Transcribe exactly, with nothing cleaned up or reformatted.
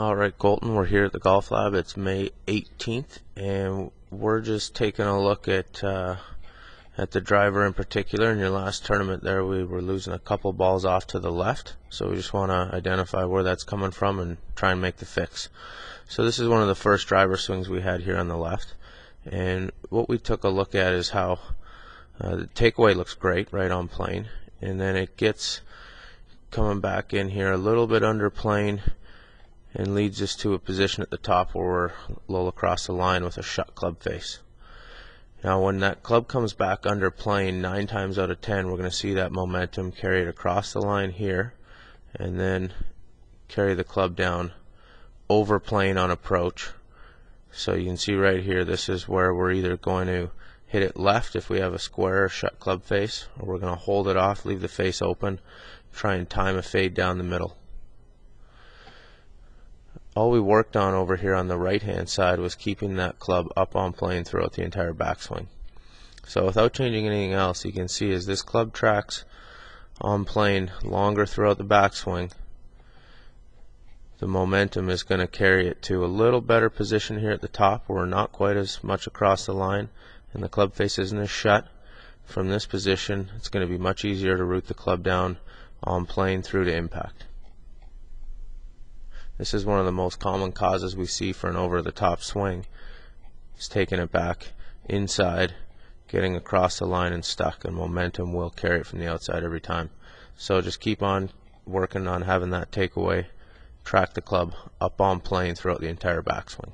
Alright, Colton, we're here at the Golf Lab. It's May eighteenth, and we're just taking a look at uh, at the driver in particular. In your last tournament there, we were losing a couple balls off to the left, so we just want to identify where that's coming from and try and make the fix. So this is one of the first driver swings we had here on the left, and what we took a look at is how uh, the takeaway looks great right on plane, and then it gets coming back in here a little bit under plane, and leads us to a position at the top where we're low across the line with a shut club face. Now when that club comes back under plane, nine times out of ten we're going to see that momentum carried across the line here and then carry the club down over plane on approach. So you can see right here, this is where we're either going to hit it left if we have a square or shut club face, or we're going to hold it off, leave the face open, try and time a fade down the middle. All we worked on over here on the right hand side was keeping that club up on plane throughout the entire backswing. So without changing anything else, you can see is this club tracks on plane longer throughout the backswing, the momentum is going to carry it to a little better position here at the top where we're not quite as much across the line and the club face isn't as shut. From this position it's going to be much easier to route the club down on plane through to impact. This is one of the most common causes we see for an over-the-top swing. It's taking it back inside, getting across the line and stuck, and momentum will carry it from the outside every time. So just keep on working on having that takeaway, track the club up on plane throughout the entire backswing.